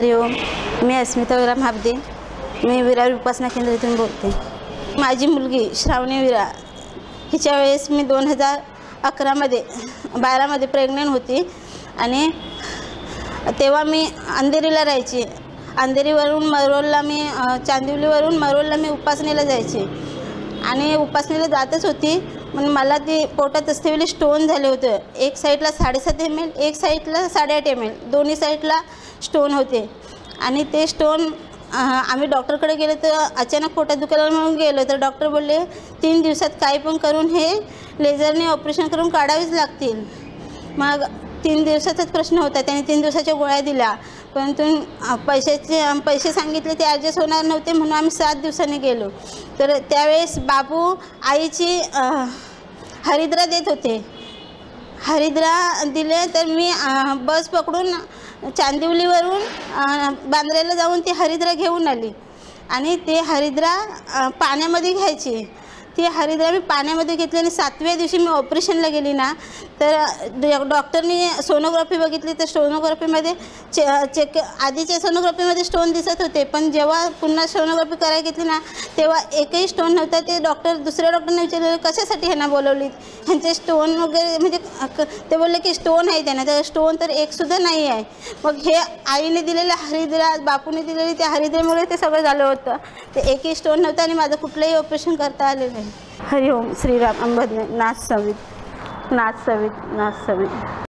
اليوم مي اسمي توغرام عبدي مي ويراوي باسنا كندري تنبوتي ما اجي ملغي شراوني ويرا हिच्या वेळेस मी 2011 मध्ये 12 मध्ये प्रेग्नंट होती आणि तेव्हा मी अंधेरीला राहायची अंधेरीवरून मरोळला मी चांदिवलीवरून मरोळला मी उपासनेला जायची आणि उपासनेला जातच होती पण मला ती पोटात असलेले स्टोन झाले होते एक साइडला 7.5 ml एक साइडला 8.5 ml दोन्ही साइडला स्टोन होते आणि ते स्टोन आम्ही डॉक्टरकडे गेलो तर अचानक पोटात दुखायला म्हणून गेलो तर डॉक्टर बोलले 3 दिवसात काही पण करून हे लेझरने ऑपरेशन करून काढावीच लागतील मग 3 दिवसाचाच प्रश्न होता त्यांनी 3 दिवसाच्या गोळ्या दिल्या परंतु पैसे सांगितले ते ॲडजस्ट होणार नव्हते म्हणून आम्ही 7 दिवसांनी गेलो तर त्यावेळेस बाबू आईची हरिद्रा देत होते हरिद्रा दिले तर मी बस पकडून चांदिवलीवरून बांद्रेला जाऊन ती हरिद्रा घेऊन आली आणि ते हरिद्रा पाण्यामध्ये घ्यायची ती हरिद्रा मी पाण्यामध्ये घेतली आणि 7व्या दिवशी मी ऑपरेशनला गेली ना तर डॉक्टरनी सोनोग्राफी बघितली तर सोनोग्राफीमध्ये चेक आधीच्या सोनोग्राफीमध्ये स्टोन दिसत होते पण जेव्हा पुन्हा सोनोग्राफी करायला घेतली ना तेव्हा एकही स्टोन नव्हता ते डॉक्टर दुसऱ्या डॉक्टरने विचारलं कशासाठी ह्यांना बोलवली ह्यांचे स्टोन वगैरे म्हणजे ते बोलले की स्टोन आहे त्यांना तर स्टोन तर एकसुद्धा नाही आहे मग हे आईने दिलेलं हरिद्रा बापूने दिलेली त्या हरिद्रेमुळे ते सगळं झालं होतं ते एकही स्टोन नव्हता आणि माझं कुठलंही ऑपरेशन करता आले नाही हरिओम श्रीराम अंबद नाथ सवित